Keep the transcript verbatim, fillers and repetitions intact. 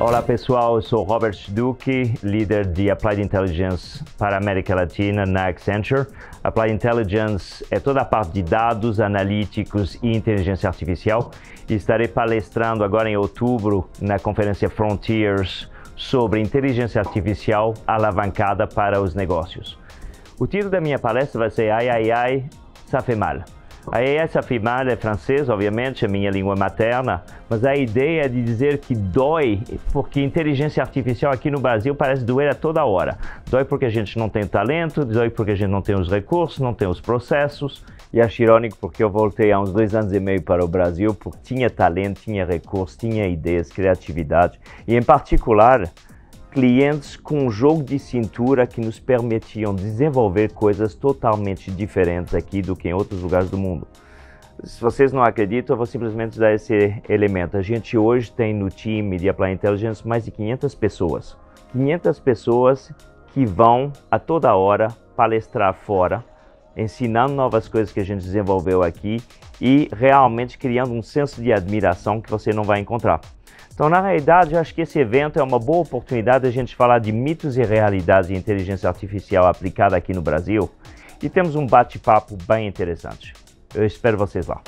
Olá pessoal, eu sou Robert Duque, líder de Applied Intelligence para a América Latina na Accenture. Applied Intelligence é toda a parte de dados, analíticos e inteligência artificial. E estarei palestrando agora em outubro na conferência Frontiers sobre inteligência artificial alavancada para os negócios. O título da minha palestra vai ser Ai, ai, ai, ça fait mal. A A I ça fait mal é francês, obviamente, é minha língua materna, mas a ideia é de dizer que dói, porque inteligência artificial aqui no Brasil parece doer a toda hora. Dói porque a gente não tem talento, dói porque a gente não tem os recursos, não tem os processos. E acho irônico porque eu voltei há uns dois anos e meio para o Brasil porque tinha talento, tinha recursos, tinha ideias, criatividade e, em particular, clientes com um jogo de cintura que nos permitiam desenvolver coisas totalmente diferentes aqui do que em outros lugares do mundo. Se vocês não acreditam, eu vou simplesmente dar esse elemento. A gente hoje tem no time de Applied Intelligence mais de quinhentas pessoas. quinhentas pessoas que vão a toda hora palestrar fora, ensinando novas coisas que a gente desenvolveu aqui e realmente criando um senso de admiração que você não vai encontrar. Então, na realidade, eu acho que esse evento é uma boa oportunidade de a gente falar de mitos e realidades de inteligência artificial aplicada aqui no Brasil. E temos um bate-papo bem interessante. Eu espero vocês lá.